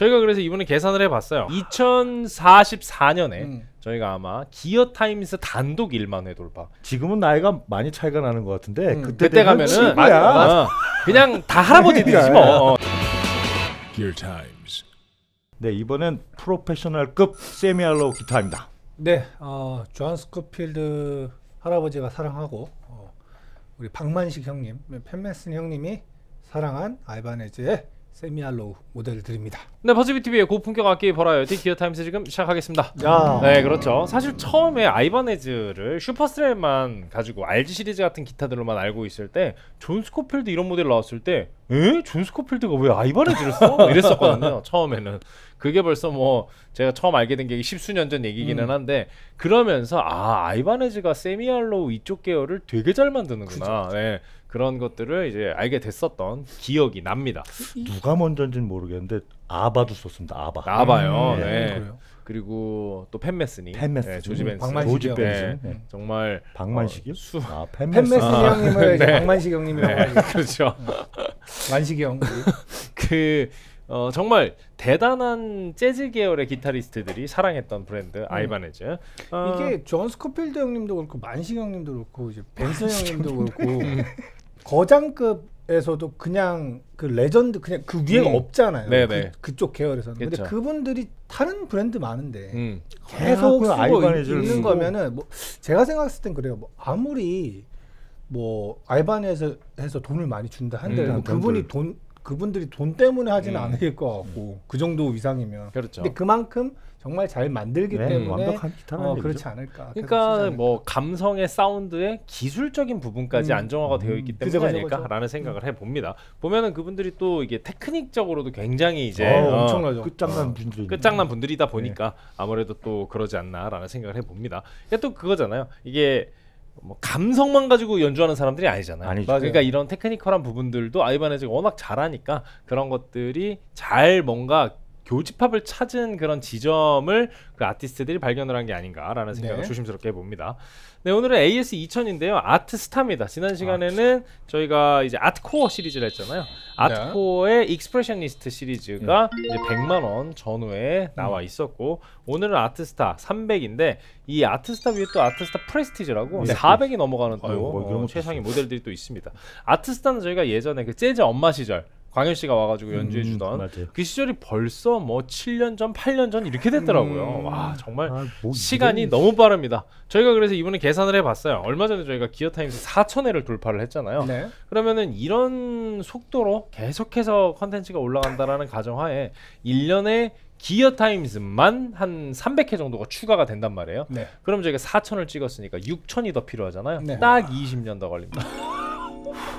저희가 그래서 이번에 계산을 해봤어요. 2044년에 저희가 아마 기어타임스 단독 1만회 돌파. 지금은 나이가 많이 차이가 나는 것 같은데 그때 가면은 그냥 다 할아버지들이지 뭐. GearTimes. 네, 이번엔 프로페셔널급 세미알로 기타입니다. 네, 존 스코필드 할아버지가 사랑하고 우리 박만식 형님, 팬메슨 형님이 사랑한 아이바네즈의 세미알로우 모델을 드립니다. 네, 버즈비 TV의 고품격 악기 버라이어티 기어타임스 지금 시작하겠습니다. 야. 네, 그렇죠. 사실 처음에 아이바네즈를 슈퍼스트랩만 가지고 RG 시리즈 같은 기타들로만 알고 있을 때 존 스코필드 이런 모델 나왔을 때 에? 존 스코필드가 왜 아이바네즈를 써? 이랬었거든요. 처음에는. 그게 벌써 뭐 제가 처음 알게 된 게 10수년 전 얘기기는 한데, 그러면서 아, 아이바네즈가 세미알로우 이쪽 계열을 되게 잘 만드는구나. 그쵸. 네, 그런 것들을 이제 알게 됐었던 기억이 납니다. 누가 먼저인지는 모르겠는데 아바도 썼습니다. 아바. 아바요. 네. 네. 그리고 또 팬메슨이. 팬메슨. 네, 조지 벤슨. 조지 벤슨. 네. 네. 정말 박만식이요? 아, 팬메슨 형님을 이제 박만식 형님이라고 하죠. 네. 그렇죠. 만식이 형. 그 정말 대단한 재즈 계열의 기타리스트들이 사랑했던 브랜드 아이바네즈. 이게 존 스코필드 형님도 그렇고 만식 형님도 그렇고 이제 벤슨 형님도 그렇고 거장급에서도 그냥 그 레전드 그냥 그 위에가 없잖아요. 그쪽 계열에서는. 그쵸. 근데 그분들이 다른 브랜드 많은데 계속 쓰고 있는 거면은 뭐 제가 생각했을 땐 그래요. 뭐 아무리 뭐 알바네즈에서 돈을 많이 준다 한들 그분이 그분들이 돈 때문에 하지는 않을 것 같고 그 정도 이상이면. 그렇죠. 근데 그만큼 정말 잘 만들기 때문에 완벽한 기타는 그렇지 않을까. 그러니까 않을까. 뭐 감성의 사운드에 기술적인 부분까지 안정화가 되어 있기 때문에 아닐까라는 생각을 해봅니다. 보면은 그분들이 또 이게 테크닉적으로도 굉장히 이제 엄청나죠. 끝장난 분들이다 보니까 아무래도 또 그러지 않나라는 생각을 해봅니다. 또 그거잖아요. 이게 뭐 감성만 가지고 연주하는 사람들이 아니잖아요. 아니죠. 그러니까 이런 테크니컬한 부분들도 아이바네즈가 워낙 잘하니까 그런 것들이 잘 뭔가 교집합을 찾은 그런 지점을 그 아티스트들이 발견을 한 게 아닌가라는 생각을 조심스럽게 해봅니다. 네, 오늘은 AS 2000인데요. 아트 스타입니다. 지난 시간에는 저희가 이제 아트 코어 시리즈를 했잖아요. 아트 코어의 익스프레셔니스트 시리즈가 이제 100만원 전후에 나와 있었고, 오늘은 아트 스타 300인데 이 아트 스타 위에 또 아트 스타 프레스티지라고 400이 넘어가는 또 최상위 모델들이 또 있습니다. 아트 스타는 저희가 예전에 그 재즈 엄마 시절 광현 씨가 와가지고 연주해주던 그 시절이 벌써 뭐 7년 전, 8년 전 이렇게 됐더라고요. 와, 정말 시간이 너무 빠릅니다. 저희가 그래서 이번에 계산을 해봤어요. 얼마 전에 저희가 기어타임스 4000회를 돌파를 했잖아요. 그러면은 이런 속도로 계속해서 컨텐츠가 올라간다라는 가정하에 1년에 기어타임스만 한 300회 정도가 추가가 된단 말이에요. 그럼 저희가 4000을 찍었으니까 6000이 더 필요하잖아요. 딱 20년 더 걸립니다.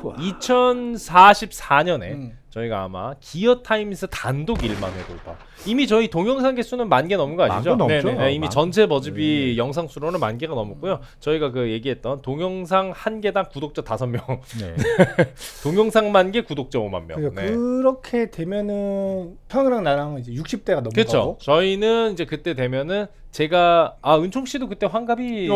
2044년에 저희가 아마 기어타임스 단독 1만회 돌파. 이미 저희 동영상 개수는 10,000개 넘은 거 아시죠? 네네. 이미 전체 버즈비 영상 수로는 10,000개가 넘었고요. 저희가 그 얘기했던 동영상 1개당 구독자 5명. 동영상 10,000개, 구독자 50,000명. 그러니까 그렇게 되면은 형이랑 나랑 이제 60대가 넘는 거고. 저희는 이제 그때 되면은 제가 은총 씨도 그때 환갑이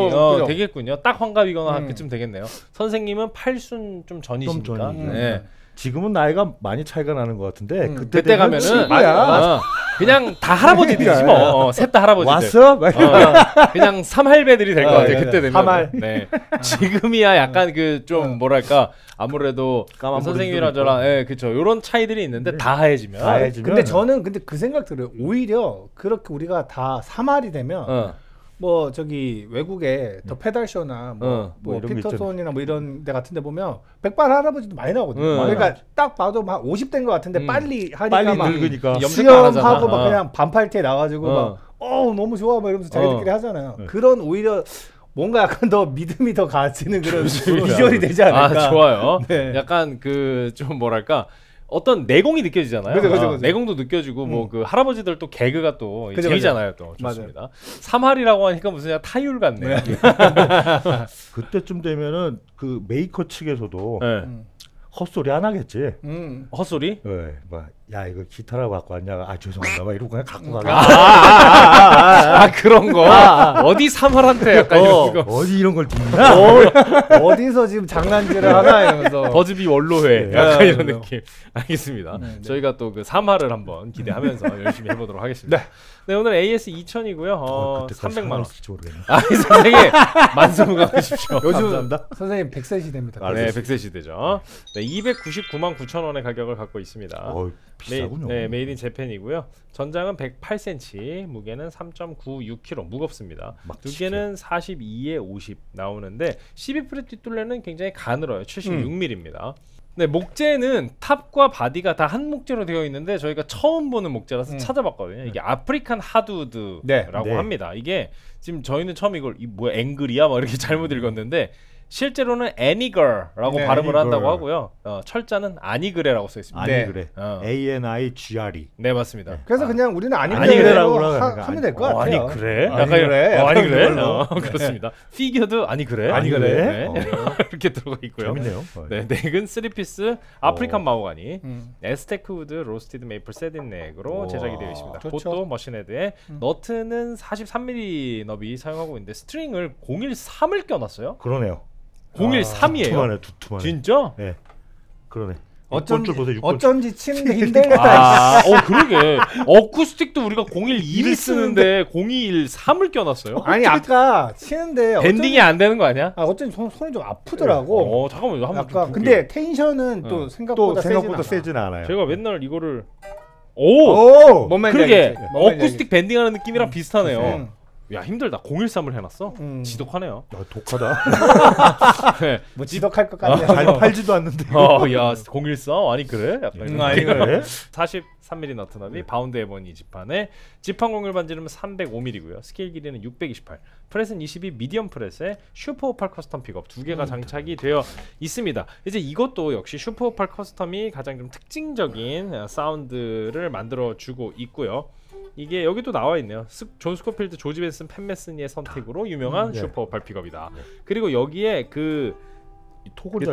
되겠군요. 딱 환갑이거나 그쯤 되겠네요. 선생님은 8순 좀 전이시니까. 지금은 나이가 많이 차이가 나는 것 같은데 그때 가면은 그냥 다 할아버지들이지 뭐. 셋 다 할아버지들. 왔어? 그냥 삼할배들이 될 것 같아요. 그때 되면. 삼할. 네. 지금이야 약간 그 좀 뭐랄까 아무래도 선생님이랑 저랑 그쵸 요런 차이들이 있는데 다 하얘지면. 근데 저는 근데 그 생각 들어요. 오히려 그렇게 우리가 다 삼할이 되면 뭐 저기 외국에 더 페달쇼나 뭐 피터톤이나 뭐 이런 데 같은 데 보면 백발 할아버지도 많이 나오거든요. 그러니까 딱 봐도 막 50대인 것 같은데 빨리 하니까 막 늙으니까 수염하고 막 그냥 반팔티에 나와가지고 막 너무 좋아 막 이러면서 자기들끼리 하잖아요. 그런 오히려 뭔가 약간 더 믿음이 더 가지는 그런 비주얼이 되지 않을까. 좋아요. 약간 그 좀 뭐랄까 어떤 내공이 느껴지잖아요. 그죠. 내공도 느껴지고 뭐 그 할아버지들 또 개그가 또 재미잖아요. 또 좋습니다. 3할이라고 하니까 무슨 타율 같네. 그때쯤 되면은 그 메이커 측에서도 헛소리 안 하겠지. 헛소리? 네, 막 야 이거 기타라 갖고 왔냐? 아 죄송합니다. 막 이러고 그냥 갖고 가는. 아 그런 거. 어디 사활한테 약간 이거. 어디 이런 걸 듣나? 어디서 지금 장난질을 하나 이러면서. 버즈비 원로회 약간 네, 이런 느낌. 알겠습니다. 네. 저희가 또 그 사활을 한번 기대하면서 열심히 해보도록 하겠습니다. 네. 네 오늘 AS 2000이고요. 300만 원. 아 선생님 만수무강하십시오. 요즘 감사합니다. 선생님 100세 시대입니다. 아, 네 100세 시대죠. 네 299만 9,000원의 가격을 갖고 있습니다. 비싸군요. 네, 메이드 인 재팬이고요. 전장은 108cm, 무게는 3.96kg, 무겁습니다. 두께는 42에 50 나오는데 12프렛 뒷둘레는 굉장히 가늘어요. 76mm입니다. 네, 목재는 탑과 바디가 다 한 목재로 되어 있는데 저희가 처음 보는 목재라서 찾아봤거든요. 이게 아프리칸 하드우드라고 합니다. 이게 지금 저희는 처음 이걸 이 뭐야 앵글이야? 막 이렇게 잘못 읽었는데 실제로는 애니거라고 발음을 한다고 하고요. 철자는 아니그레라고 써 있습니다. 아니그레. ANIGRE. 네 맞습니다. 그래서 그냥 우리는 아니그레라고 하면 될 것 같아요. 아니그레. 아니그레. 아니그레. 그렇습니다. 피규어도 아니그레. 아니그레. 이렇게 들어가 있고요. 재밌네요. 네, 넥은 3피스 아프리칸 마호가니, 에스테크 우드, 로스티드 메이플 세딘 넥으로 제작이 되어 있습니다. 고토 머신헤드에 너트는 43mm 너비 사용하고 있는데 스트링을 013을 껴놨어요. 그러네요. 013이에요. 두툼하네, 두툼하네. 진짜? 네. 그러네. 어쩐지 치는데 힘들다. 그러게. 어쿠스틱도 우리가 012를 쓰는데 013을 껴놨어요. 아니 아까 치는데 밴딩이 안 되는 거 아니야? 어쩐지 손이 좀 아프더라고. 잠깐만요. 한번 볼게요. 근데 텐션은 또 생각보다 세진 않아요. 제가 맨날 이거를 그러게 어쿠스틱 밴딩하는 느낌이랑 비슷하네요. 야 힘들다. 013을 해놨어. 지독하네요. 야, 독하다. 네. 뭐 지독할 것 같네. 팔지도 않는데. 야 013 아니 그래? 약간 아니 그래? 43mm 너트 너비, 바운드 에보니 지판에 지판 공률 반지름은 305mm고요. 스케일 길이는 628. 프렛은 22 미디엄 프렛에 슈퍼58 커스텀 픽업 두 개가 장착이 되어 있습니다. 이제 이것도 역시 슈퍼58 커스텀이 가장 좀 특징적인 사운드를 만들어 주고 있고요. 이게 여기도 나와 있네요. 존 스코필드, 조지 벤슨, 팻 메스니의 선택으로 유명한 슈퍼58 픽업이다. 그리고 여기에 그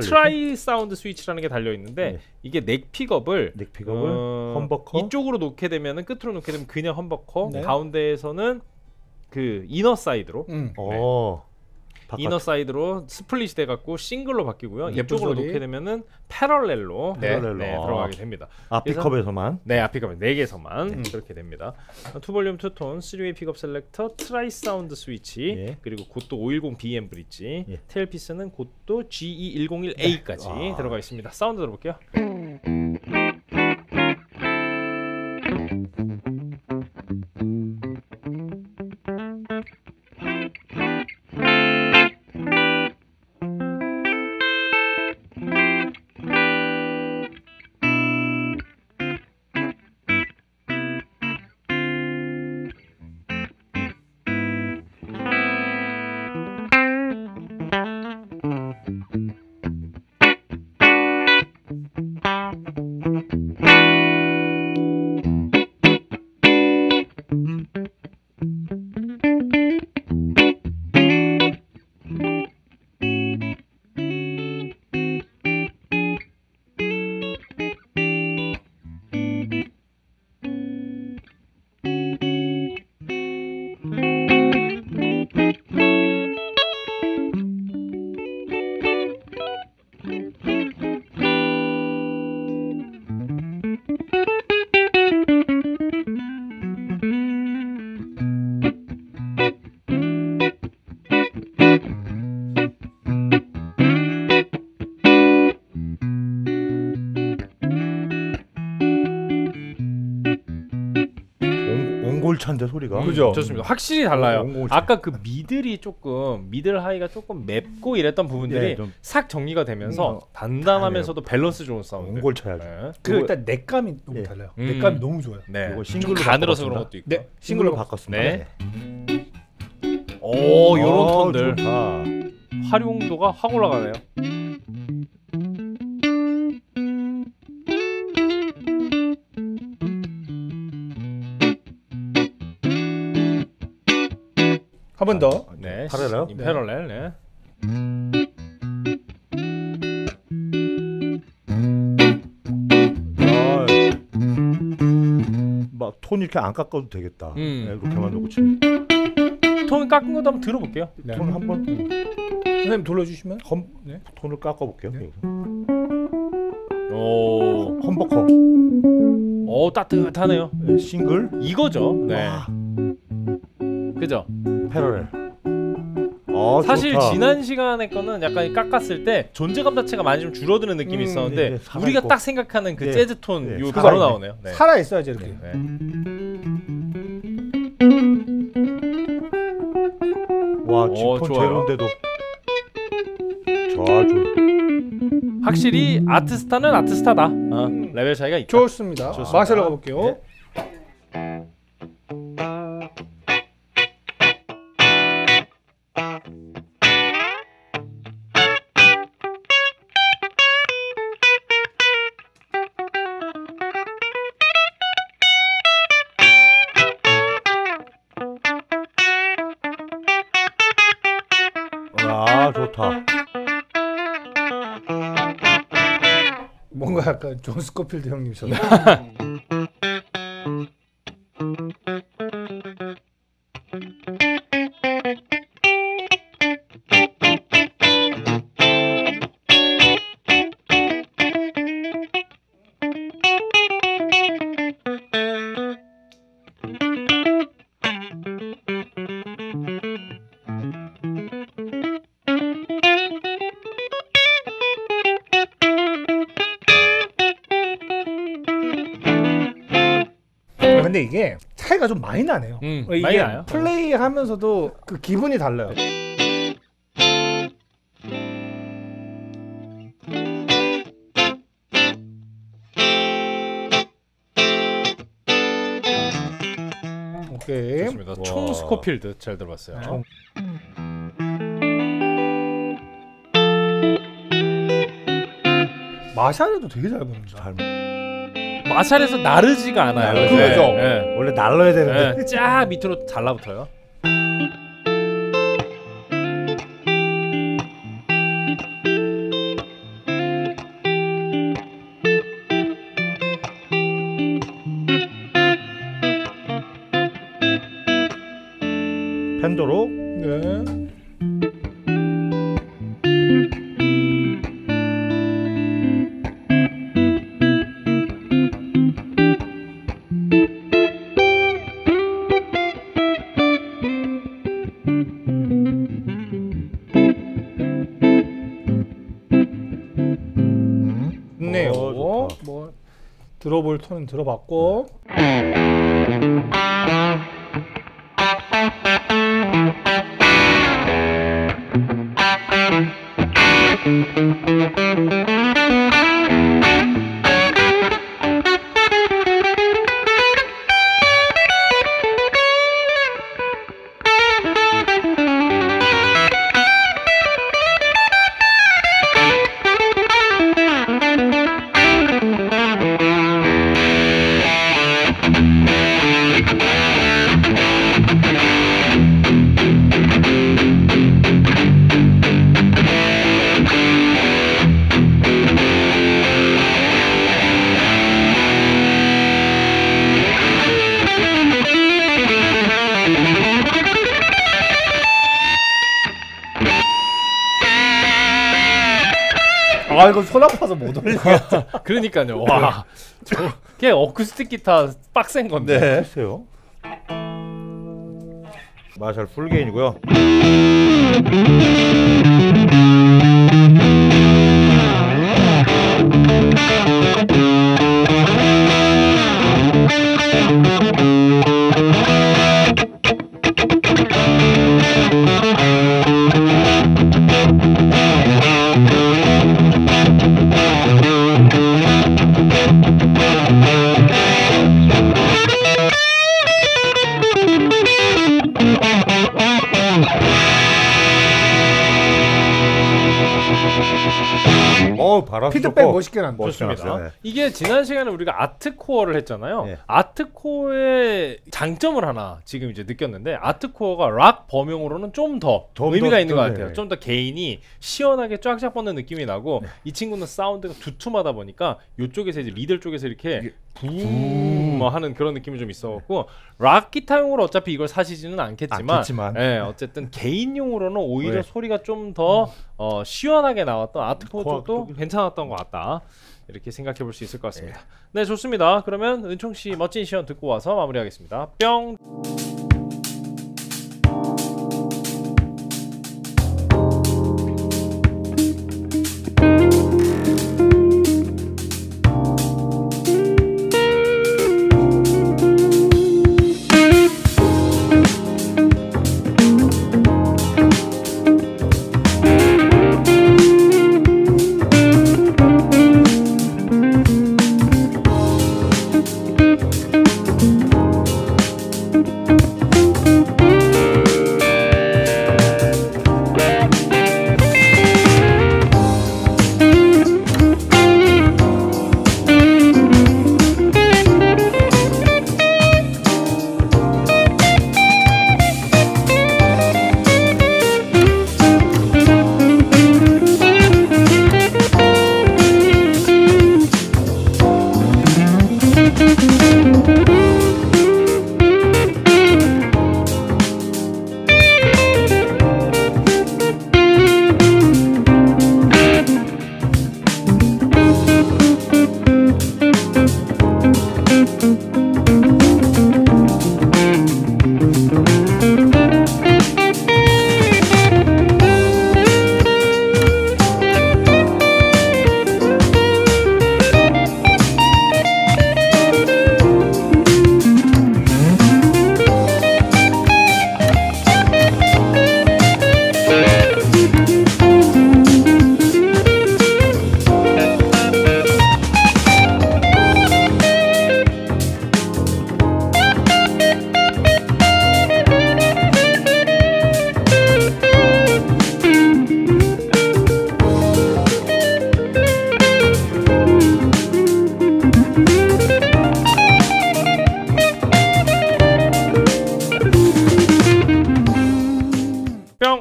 트라이 사운드 스위치라는 게 달려 있는데 이게 넥 픽업을 험버커 이쪽으로 놓게 되면은 끝으로 놓게 되면 그냥 험버커 가운데에서는 그 이너 사이드로 이너 사이드로 스플릿이 돼갖고 싱글로 바뀌고요. 이쪽으로 놓게 되면은 패럴렐로 들어가게 됩니다. 앞픽업에서만 앞픽업 4개에서만 그렇게 됩니다. 투볼륨 투톤, 3웨이 픽업 셀렉터, 트라이 사운드 스위치, 그리고 고토 510 BM 브릿지, 테일피스는 고토 GE101A까지 들어가 있습니다. 사운드 들어볼게요. 찬데 소리가 그죠? 좋습니다. 확실히 달라요. 아까 그 미들이 조금 미들하이가 조금 맵고 이랬던 부분들이 싹 정리가 되면서 단단하면서도 밸런스 좋은 사운드. 옹골 쳐야죠. 그 일단 넥감이 너무 달라요. 넥감이 너무 좋아요. 이거 싱글로 가늘어서 그런 것도 있고 싱글로 바꿨습니다. 오 요런 톤들 좋다. 활용도가 확 올라가네요. 한 번 더. 네. 파렐렐. 패럴렐. 네. 톤 이렇게 안 깎아도 되겠다. 네, 이렇게만 놓고 치면. 톤 깎은 것도 한번 들어볼게요. 네. 톤 한번 선생님 돌려주시면. 네. 톤을 깎아볼게요. 네. 오, 험버커. 오, 따뜻하네요. 네, 싱글. 이거죠. 네. 와. 그죠. 패러렐. 아, 사실 좋다. 지난 시간에 거는 약간 깎았을 때 존재감 자체가 많이 좀 줄어드는 느낌이 있었는데 네네, 우리가 있고. 딱 생각하는 그 네. 재즈 톤 네. 요 바로 나오네요. 네. 살아 있어야지 이렇게. 네. 네. 와, 톤 제로인데도. 좋아, 좋아. 확실히 아트스타는 아트스타다. 어, 레벨 차이가 있다. 좋습니다. 좋습니다. 마셀로 가볼게요. 네. 아, 좋다. 뭔가 약간 존 스코필드 형님처럼. 근데 이게 차이가 좀 많이 나네요. 이게 많이 나요. 플레이하면서도 그 기분이 달라요. 오케이. 좋습니다. 총 스코필드 잘 들어봤어요. 총. 마샬에도 되게 잘 부릅니다. 마샬에서 나르지가 않아요. 그렇죠. 네. 원래 날라야 되는데 네. 쫙 밑으로 달라붙어요. 펜더로. 네. 들어볼 톤은 들어봤고 아 이거 손 아파서 못 올려. 그러니까요. 와, 저 그게 어쿠스틱 기타 빡센 건데. 네. 글쎄요. 마샬 풀게인이고요. 피드백 멋있게 난다. 좋습니다. 네. 이게 지난 시간에 우리가 아트코어를 했잖아요. 네. 아트코어의 장점을 하나 지금 이제 느꼈는데 아트코어가 락 범용으로는 좀 더 의미가 있는 것 같아요. 네. 좀 더 개인이 시원하게 쫙쫙 뻗는 느낌이 나고 네. 이 친구는 사운드가 두툼하다 보니까 이쪽에서 이제 리들 쪽에서 이렇게 붐 뭐 하는 그런 느낌이 좀 있어갖고 락 기타용으로 어차피 이걸 사시지는 않겠지만 예, 어쨌든 개인용으로는 오히려 왜? 소리가 좀 더 시원하게 나왔던 아트코어 쪽도 괜찮았던 것 같다 이렇게 생각해 볼 수 있을 것 같습니다. 예. 네 좋습니다. 그러면 은총씨 멋진 시연 듣고 와서 마무리하겠습니다. 뿅.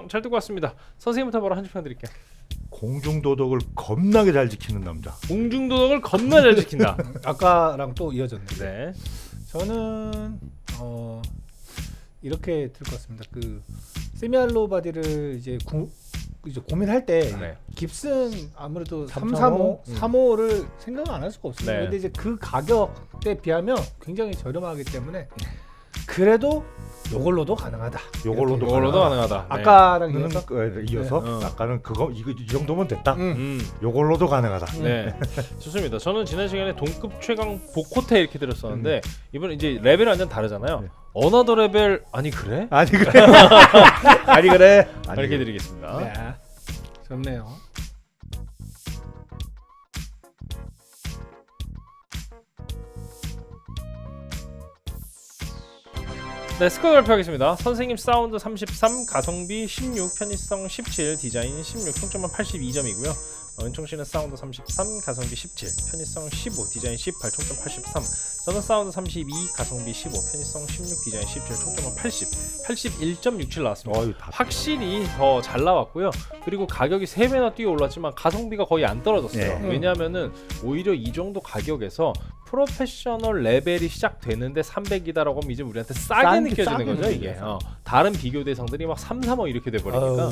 잘 듣고 왔습니다. 선생님부터 바로 한 줄 평 드릴게요. 공중도덕을 겁나게 잘 지키는 남자. 공중도덕을 겁나 잘 지킨다. 아까랑 또 이어졌는데 네. 저는 이렇게 들 것 같습니다. 그 세미알로 바디를 이제 고민할 때 네. 깁슨 아무래도 335, 35를 생각 안 할 수가 없습니다. 네. 근데 이제 그 가격에 비하면 굉장히 저렴하기 때문에 그래도 요걸로도 가능하다. 요걸로도 가능하다. 아까랑 이어서 네. 아까는 그거 이거 이 정도면 됐다. 요걸로도 가능하다. 네, 좋습니다. 저는 지난 시간에 동급 최강 보코테 이렇게 들었었는데 이번에 이제 레벨이 완전 다르잖아요. 네. 어나더 레벨 아니 그래? 아니 그래? 아니 그래? 이렇게 드리겠습니다. 네. 좋네요. 네, 스코어 발표하겠습니다. 선생님 사운드 33, 가성비 16, 편의성 17, 디자인 16, 총점은 82점이고요. 은총씨는 사운드 33, 가성비 17, 편의성 15, 디자인 18, 총점 83. 저는 사운드 32, 가성비 15, 편의성 16, 디자인 17, 총점은 80, 81.67 나왔습니다. 확실히 더 잘 나왔고요. 그리고 가격이 3배나 뛰어 올랐지만 가성비가 거의 안 떨어졌어요. 네. 왜냐하면은 오히려 이 정도 가격에서 프로페셔널 레벨이 시작되는데 300이다라고 하면 이제 우리한테 싸게 느껴지는 거죠. 이게 다른 비교 대상들이 막 3, 3억 이렇게 돼버리니까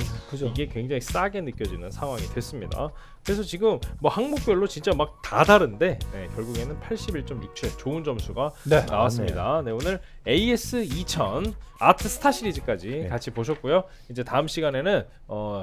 이게 굉장히 싸게 느껴지는 상황이 됐습니다. 그래서 지금 뭐 항목별로 진짜 막 다 다른데 네, 결국에는 81.67 좋은 점수가 네. 나왔습니다. 네, 오늘 AS 2000 아트 스타 시리즈까지 네. 같이 보셨고요. 이제 다음 시간에는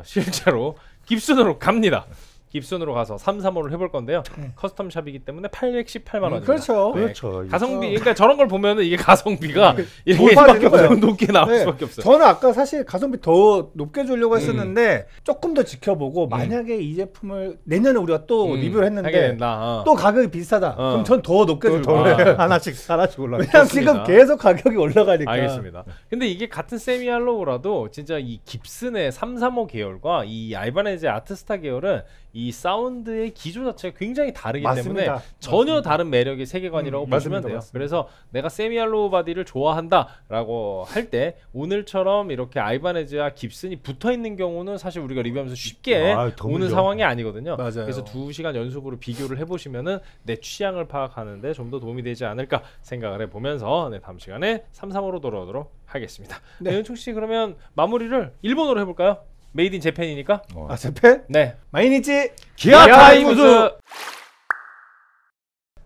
실제로 깁슨으로 갑니다. 깁슨으로 가서 335를 해볼 건데요. 커스텀 샵이기 때문에 818만 원입니다. 그렇죠. 네. 그렇죠. 가성비. 그러니까 저런 걸 보면은 이게 가성비가 이렇게 높게 나올 네. 수밖에 없어요. 저는 아까 사실 가성비 더 높게 주려고 했었는데 조금 더 지켜보고 만약에 이 제품을 내년에 우리가 또 리뷰를 했는데 또 가격이 비슷하다. 그럼 전 더 높게 줄 거예요. 하나씩 올라. 왜냐면 지금 계속 가격이 올라가니까. 알겠습니다. 근데 이게 같은 세미알로우라도 진짜 이 깁슨의 335 계열과 이 알바네즈 아트스타 계열은 이 사운드의 기조 자체가 굉장히 다르기 맞습니다. 때문에 전혀 맞습니다. 다른 매력의 세계관이라고 보시면 맞습니다. 돼요. 맞습니다. 그래서 내가 세미알로우 바디를 좋아한다라고 할 때 오늘처럼 이렇게 아이바네즈와 깁슨이 붙어있는 경우는 사실 우리가 리뷰하면서 쉽게 오는 상황이 아니거든요. 맞아요. 그래서 2시간 연속으로 비교를 해보시면은 내 취향을 파악하는데 좀 더 도움이 되지 않을까 생각을 해보면서 네, 다음 시간에 335로 돌아오도록 하겠습니다. 네. 네, 윤총 씨 그러면 마무리를 일본어로 해볼까요? 메이드 인 재팬이니까. 아 재팬? 네. 마이니치 기아 타이무즈.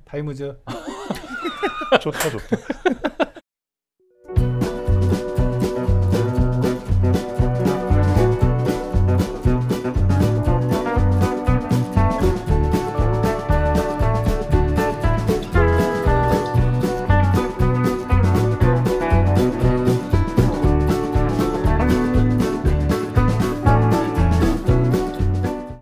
타이무즈. 좋다 좋다.